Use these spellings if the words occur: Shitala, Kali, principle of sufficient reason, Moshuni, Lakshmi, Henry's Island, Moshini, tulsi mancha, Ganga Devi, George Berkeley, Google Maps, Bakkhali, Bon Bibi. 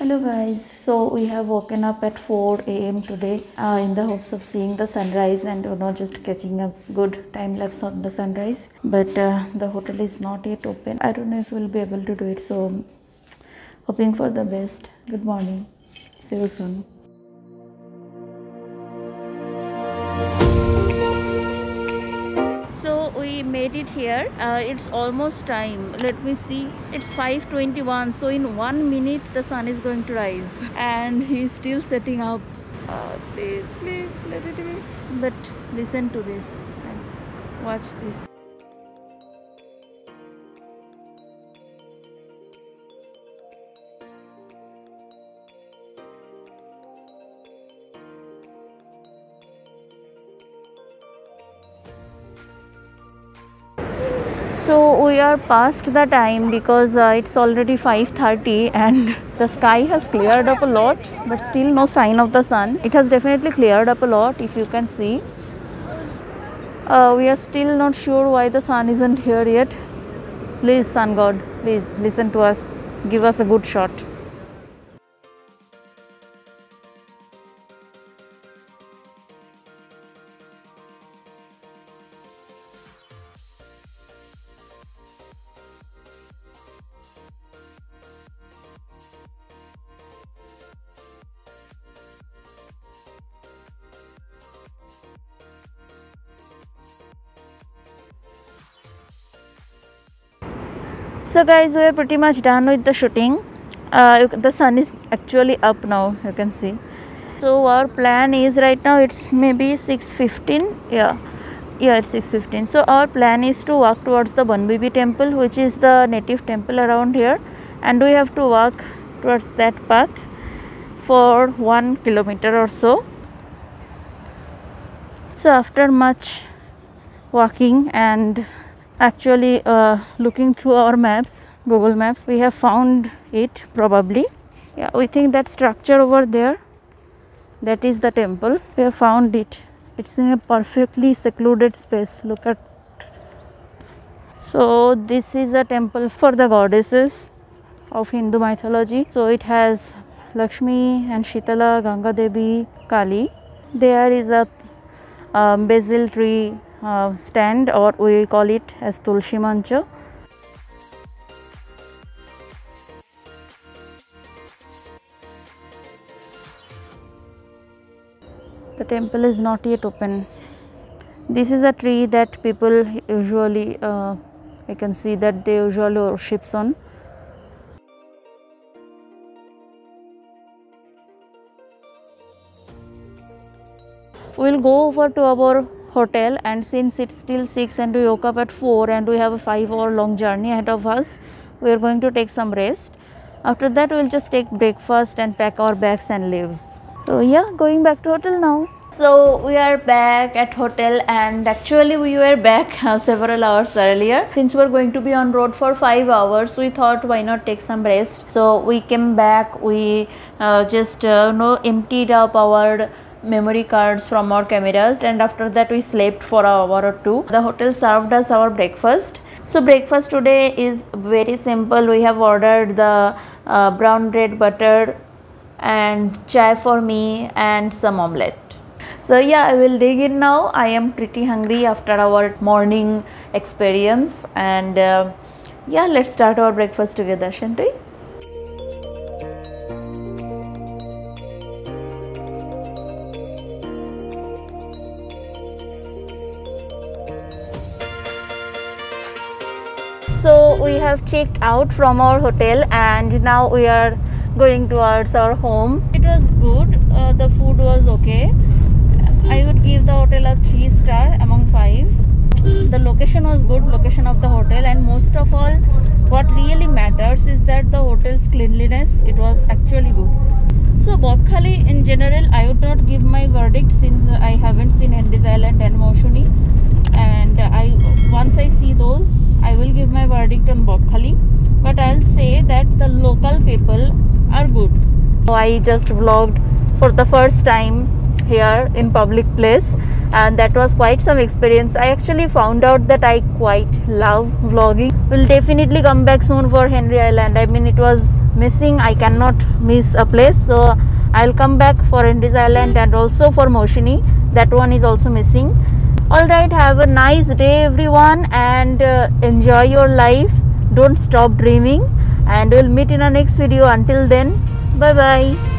Hello guys, so we have woken up at 4 AM today in the hopes of seeing the sunrise and just catching a good time lapse on the sunrise, but the hotel is not yet open. I don't know if we'll be able to do it, so hoping for the best. Good morning, see you soon. We made it here. It's almost time. Let me see. It's 5:21. So in 1 minute the sun is going to rise, and he's still setting up. Please, please let it be. But listen to this and watch this. So we are past the time because it's already 5:30 and the sky has cleared up a lot, but still no sign of the sun. It has definitely cleared up a lot, if you can see. We are still not sure why the sun isn't here yet. Please, sun god, please listen to us. Give us a good shot. So guys, we are pretty much done with the shooting. The sun is actually up now, you can see. So our plan is, right now it's maybe 6:15. Yeah, it's 6:15. So our plan is to walk towards the Bon Bibi temple, which is the native temple around here, and we have to walk towards that path for 1 kilometer or so. So after much walking and actually looking through our maps, Google Maps, we have found it probably. Yeah, we think that structure over there, that is the temple. We have found it. It's in a perfectly secluded space. Look at. So this is a temple for the goddesses of Hindu mythology. So it has Lakshmi and Shitala, Ganga Devi, Kali. There is a basil tree stand, or we call it as tulsi mancha. The temple is not yet open. This is a tree that people usually, I can see that they usually worship on. We'll go over to our hotel, and since it's still 6 and we woke up at 4 and we have a 5-hour long journey ahead of us, we are going to take some rest. After that we'll just take breakfast and pack our bags and leave. So yeah, going back to hotel now. So we are back at hotel, and actually we were back several hours earlier. Since we are going to be on road for 5 hours, we thought why not take some rest. So we came back, we just emptied up our memory cards from our cameras, and after that we slept for an hour or two. The hotel served us our breakfast. So breakfast today is very simple. We have ordered the brown bread butter and chai for me and some omelette. So yeah, I will dig in now. I am pretty hungry after our morning experience, and yeah, let's start our breakfast together, shouldn't we? So we have checked out from our hotel, and now we are going towards our home. It was good. The food was okay. I would give the hotel a 3-star among 5. The location was good, location of the hotel, and most of all, what really matters is that the hotel's cleanliness. It was actually good. So Bakkhali in general, I would not give my verdict since I haven't seen Henry's Island and Moshuni, and once I see those, I will give my verdict on Bakkhali, but I'll say that the local people are good. I just vlogged for the first time here in public place, and that was quite some experience. I actually found out that I quite love vlogging. We'll definitely come back soon for Henry Island. I mean, it was missing. I cannot miss a place, so I'll come back for Henry's Island and also for Moshini. That one is also missing. All right, have a nice day everyone, and enjoy your life. Don't stop dreaming, and we'll meet in our next video. Until then, bye bye.